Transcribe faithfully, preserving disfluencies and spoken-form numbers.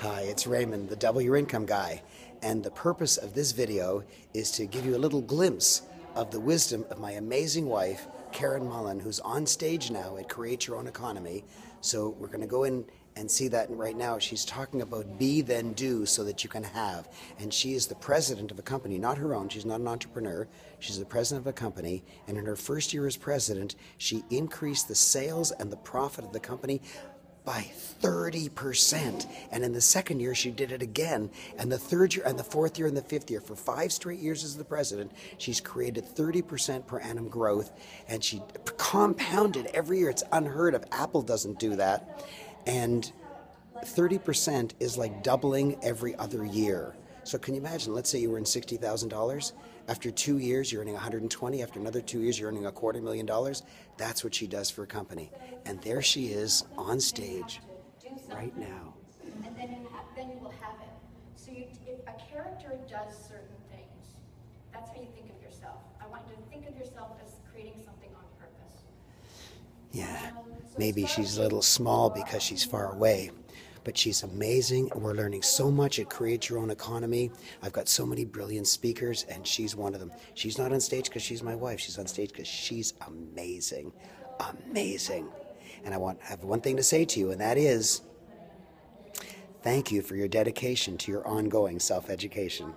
Hi, it's Raymond, the Double Your Income Guy, and the purpose of this video is to give you a little glimpse of the wisdom of my amazing wife, Karyn Mullen, who's on stage now at Create Your Own Economy. So we're going to go in and see that right now. She's talking about be then do so that you can have. And she is the president of a company, not her own. She's not an entrepreneur. She's the president of a company. And in her first year as president, she increased the sales and the profit of the company by thirty percent. And in the second year, she did it again. And the third year, and the fourth year, and the fifth year, for five straight years as the president, she's created thirty percent per annum growth. And she compounded every year. It's unheard of. Apple doesn't do that. And thirty percent is like doubling every other year. So can you imagine, let's say you were in sixty thousand dollars. After two years, you're earning one hundred twenty. After another two years, you're earning a quarter million dollars. That's what she does for a company. And there she is on stage right now. And then you, have, then you will have it. So you, if a character does certain things, that's how you think of yourself. I want you to think of yourself as creating something on purpose. Yeah. Maybe she's a little small because she's far away, but she's amazing. We're learning so much at Create Your Own Economy. I've got so many brilliant speakers, and she's one of them. She's not on stage because she's my wife. She's on stage because she's amazing. Amazing. And I want have one thing to say to you, and that is, thank you for your dedication to your ongoing self-education.